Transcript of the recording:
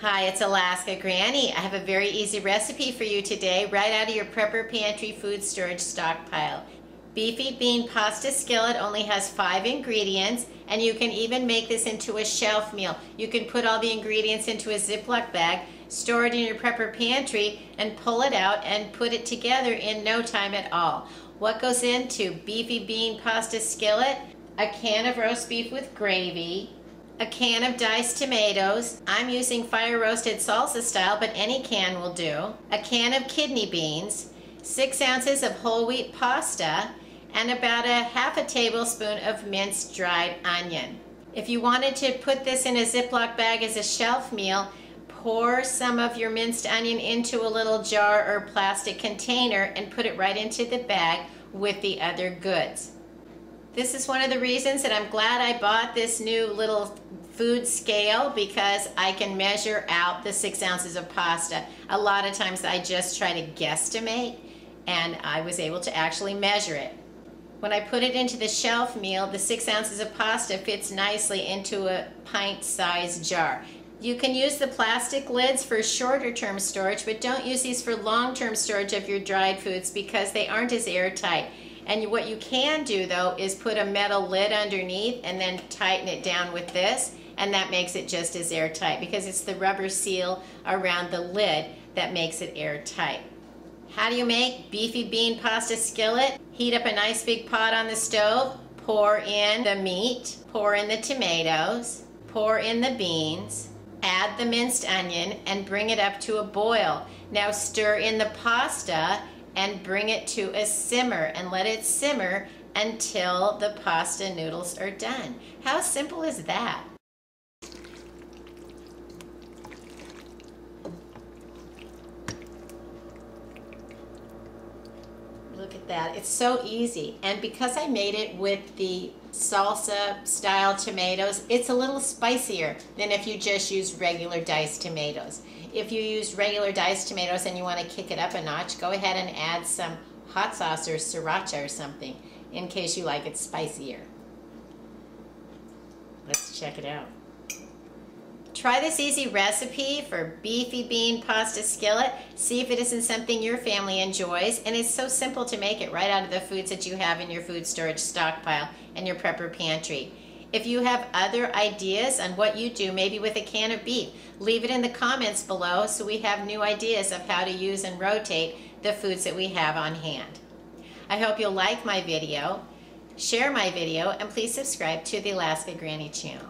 Hi, it's Alaska Granny. I have a very easy recipe for you today, right out of your Prepper Pantry food storage stockpile. Beefy bean pasta skillet only has 5 ingredients, and you can even make this into a shelf meal. You can put all the ingredients into a Ziploc bag, store it in your Prepper Pantry, and pull it out and put it together in no time at all. What goes into beefy bean pasta skillet? A can of roast beef with gravy, a can of diced tomatoes. I'm using fire roasted salsa style, but any can will do. A can of kidney beans, 6 ounces of whole wheat pasta, and about half a tablespoon of minced dried onion. If you wanted to put this in a Ziploc bag as a shelf meal, pour some of your minced onion into a little jar or plastic container and put it right into the bag with the other goods. This is one of the reasons that I'm glad I bought this new little food scale, because I can measure out the 6 ounces of pasta. A lot of times I just try to guesstimate, and I was able to actually measure it. When I put it into the shelf meal, the 6 ounces of pasta fits nicely into a pint-sized jar. You can use the plastic lids for shorter term storage, but don't use these for long-term storage of your dried foods because they aren't as airtight. And what you can do, though, is put a metal lid underneath and then tighten it down with this, and that makes it just as airtight because it's the rubber seal around the lid that makes it airtight. How do you make beefy bean pasta skillet? Heat up a nice big pot on the stove, pour in the meat, pour in the tomatoes, pour in the beans, add the minced onion, and bring it up to a boil. Now stir in the pasta and bring it to a simmer and let it simmer until the pasta noodles are done. How simple is that? Look at that, it's so easy. And because I made it with the salsa style tomatoes, it's a little spicier than if you just use regular diced tomatoes. If you use regular diced tomatoes and you want to kick it up a notch, go ahead and add some hot sauce or sriracha or something in case you like it spicier. Let's check it out. Try this easy recipe for beefy bean pasta skillet. See if it isn't something your family enjoys. And it's so simple to make it right out of the foods that you have in your food storage stockpile and your Prepper Pantry. If you have other ideas on what you do, maybe with a can of beef, leave it in the comments below so we have new ideas of how to use and rotate the foods that we have on hand. I hope you'll like my video, share my video, and please subscribe to the Alaska Granny channel.